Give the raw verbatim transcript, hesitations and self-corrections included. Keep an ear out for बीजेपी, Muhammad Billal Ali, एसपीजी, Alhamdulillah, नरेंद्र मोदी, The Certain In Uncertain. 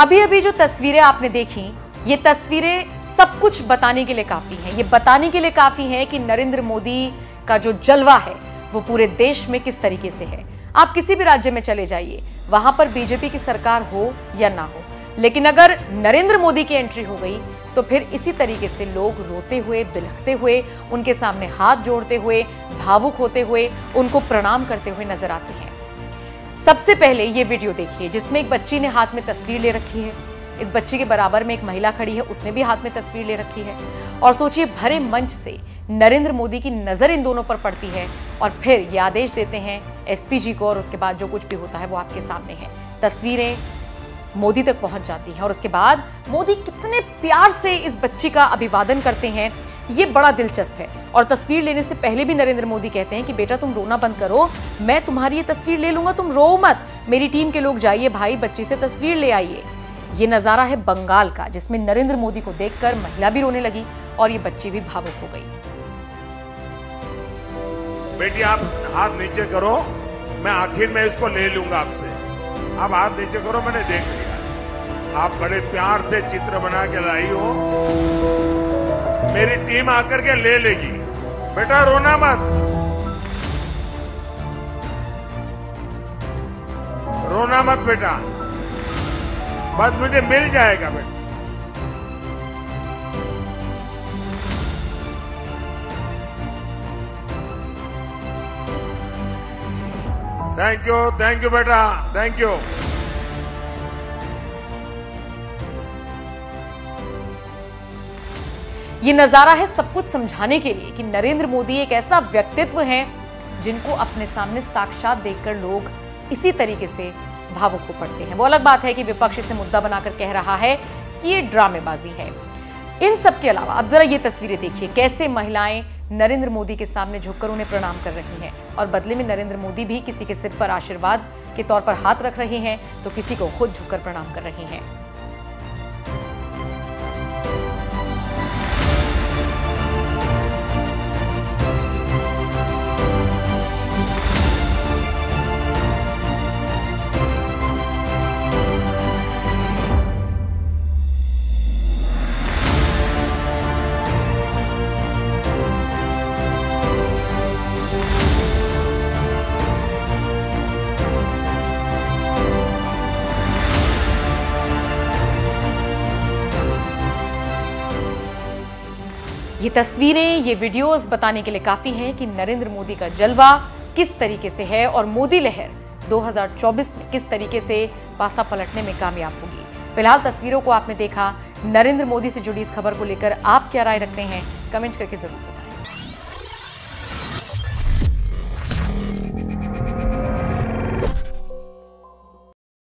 अभी अभी जो तस्वीरें आपने देखी, ये तस्वीरें सब कुछ बताने के लिए काफी हैं। ये बताने के लिए काफी है कि नरेंद्र मोदी का जो जलवा है वो पूरे देश में किस तरीके से है। आप किसी भी राज्य में चले जाइए, वहां पर बीजेपी की सरकार हो या ना हो, लेकिन अगर नरेंद्र मोदी की एंट्री हो गई तो फिर इसी तरीके से लोग रोते हुए, बिलखते हुए, उनके सामने हाथ जोड़ते हुए, भावुक होते हुए, उनको प्रणाम करते हुए नजर आते हैं। सबसे पहले ये वीडियो देखिए, जिसमें एक बच्ची ने हाथ में तस्वीर ले रखी है। इस बच्ची के बराबर में एक महिला खड़ी है, उसने भी हाथ में तस्वीर ले रखी है। और सोचिए, भरे मंच से नरेंद्र मोदी की नजर इन दोनों पर पड़ती है और फिर ये आदेश देते हैं एसपीजी को, और उसके बाद जो कुछ भी होता है वो आपके सामने है। तस्वीरें मोदी तक पहुंच जाती हैं और उसके बाद मोदी कितने प्यार से इस बच्ची का अभिवादन करते हैं, ये बड़ा दिलचस्प है। और तस्वीर लेने से पहले भी नरेंद्र मोदी कहते हैं कि बेटा तुम रोना बंद करो, मैं तुम्हारी ये तस्वीर ले लूंगा, तुम रो मत, मेरी टीम के लोग जाइए भाई, बच्ची से तस्वीर ले आइए। ये नज़ारा है बंगाल का, जिसमें नरेंद्र मोदी को देखकर महिला भी रोने लगी और ये बच्ची भी भावुक हो गई। बेटी आप हाथ नीचे करो, मैं आखिर में इसको ले लूंगा आपसे। आप हाथ नीचे करो, मैंने देख लिया, आप बड़े प्यार से चित्र बना के लाई हो, मेरी टीम आकर के ले लेगी, बेटा रोना मत, रोना मत बेटा, बस मुझे मिल जाएगा बेटा। थैंक यू, थैंक यू बेटा, थैंक यू। ये नजारा है सब कुछ समझाने के लिए कि नरेंद्र मोदी एक ऐसा व्यक्तित्व है जिनको अपने सामने साक्षात देखकर लोग इसी तरीके से भावुक हो पड़ते हैं। वो अलग बात है कि विपक्ष इसे मुद्दा बनाकर कह रहा है कि ये ड्रामेबाजी है। इन सब के अलावा अब जरा ये तस्वीरें देखिए, कैसे महिलाएं नरेंद्र मोदी के सामने झुककर उन्हें प्रणाम कर रही हैं और बदले में नरेंद्र मोदी भी किसी के सिर पर आशीर्वाद के तौर पर हाथ रख रहे हैं तो किसी को खुद झुककर प्रणाम कर रही हैं। ये तस्वीरें, ये वीडियोस बताने के लिए काफी हैं कि नरेंद्र मोदी का जलवा किस तरीके से है और मोदी लहर दो हज़ार चौबीस में किस तरीके से पासा पलटने में कामयाब होगी। फिलहाल तस्वीरों को आपने देखा, नरेंद्र मोदी से जुड़ी इस खबर को लेकर आप क्या राय रखते हैं, कमेंट करके जरूर बताएं।